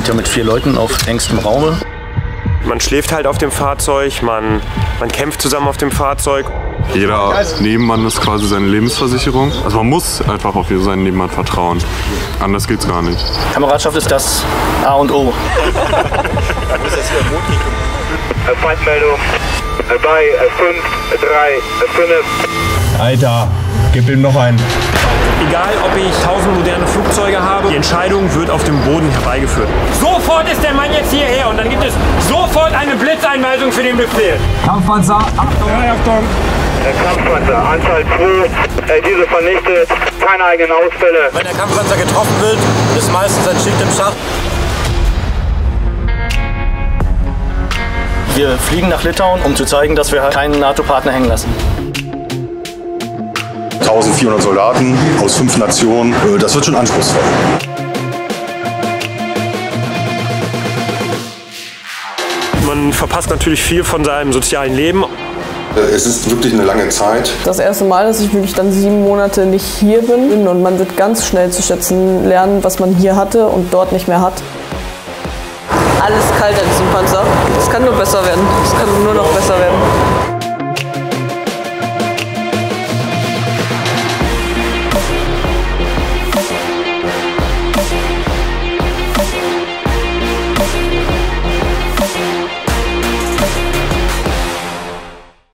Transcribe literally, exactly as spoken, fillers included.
sind ja mit vier Leuten auf engstem Raume. Man schläft halt auf dem Fahrzeug, man, man kämpft zusammen auf dem Fahrzeug. Jeder Nebenmann ist quasi seine Lebensversicherung. Also man muss einfach auf seinen Nebenmann vertrauen. Anders geht's gar nicht. Kameradschaft ist das A und O. Dann ist das wieder mutig. Feindmeldung bei fünf drei fünf. Alter, gib ihm noch einen. Egal, ob ich tausend moderne Flugzeuge habe, die Entscheidung wird auf dem Boden herbeigeführt. Sofort ist der Mann jetzt hierher und dann gibt es sofort eine Blitzeinweisung für den Befehl. Kampfpanzer, Achtung! Ja, Achtung. Der Kampfpanzer, Anzahl zwei, äh, diese vernichtet, keine eigenen Ausfälle. Wenn der Kampfpanzer getroffen wird, ist meistens ein Schicht im Schacht. Wir fliegen nach Litauen, um zu zeigen, dass wir keinen NATO-Partner hängen lassen. eintausendvierhundert Soldaten aus fünf Nationen, das wird schon anspruchsvoll. Man verpasst natürlich viel von seinem sozialen Leben. Es ist wirklich eine lange Zeit. Das erste Mal, dass ich wirklich dann sieben Monate nicht hier bin und man wird ganz schnell zu schätzen lernen, was man hier hatte und dort nicht mehr hat. Alles kalt an diesem Panzer. Es kann nur besser werden. Es kann nur noch besser werden.